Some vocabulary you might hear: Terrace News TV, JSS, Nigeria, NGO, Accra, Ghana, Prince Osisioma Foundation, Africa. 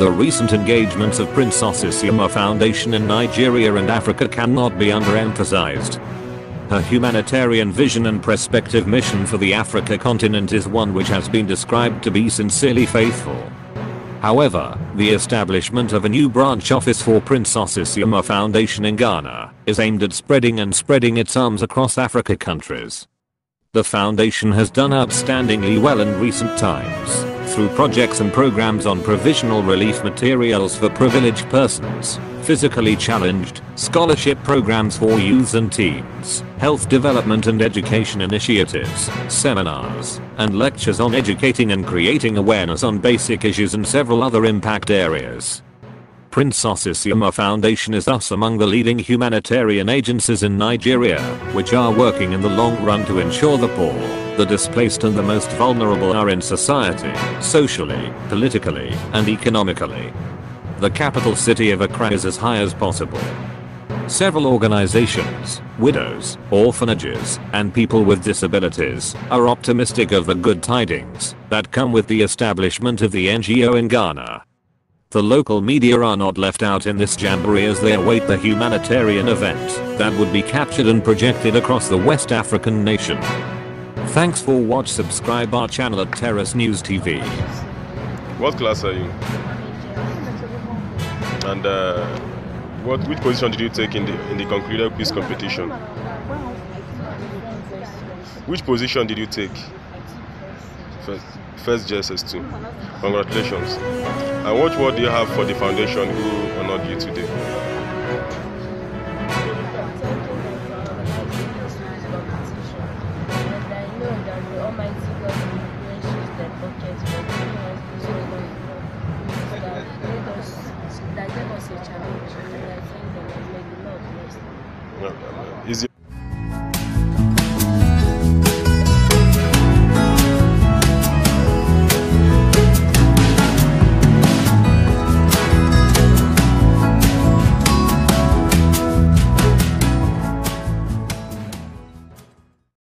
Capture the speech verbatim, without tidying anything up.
The recent engagements of Prince Osisioma Foundation in Nigeria and Africa cannot be underemphasized. Her humanitarian vision and prospective mission for the Africa continent is one which has been described to be sincerely faithful. However, the establishment of a new branch office for Prince Osisioma Foundation in Ghana is aimed at spreading and spreading its arms across Africa countries. The foundation has done outstandingly well in recent times through projects and programs on provisional relief materials for privileged persons, physically challenged, scholarship programs for youths and teens, health development and education initiatives, seminars, and lectures on educating and creating awareness on basic issues and several other impact areas. Prince Osisioma Foundation is thus among the leading humanitarian agencies in Nigeria, which are working in the long run to ensure the poor, the displaced and the most vulnerable are in society, socially, politically, and economically. The capital city of Accra is as high as possible. Several organizations, widows, orphanages, and people with disabilities are optimistic of the good tidings that come with the establishment of the N G O in Ghana. The local media are not left out in this jamboree as they await the humanitarian event that would be captured and projected across the West African nation. Thanks for watch. Subscribe our channel at Terrace News T V. What class are you? And uh, what which position did you take in the in the concluded quiz competition? Which position did you take? First, first J S S two. Congratulations. And what word do you have for the foundation who honored you today? Is it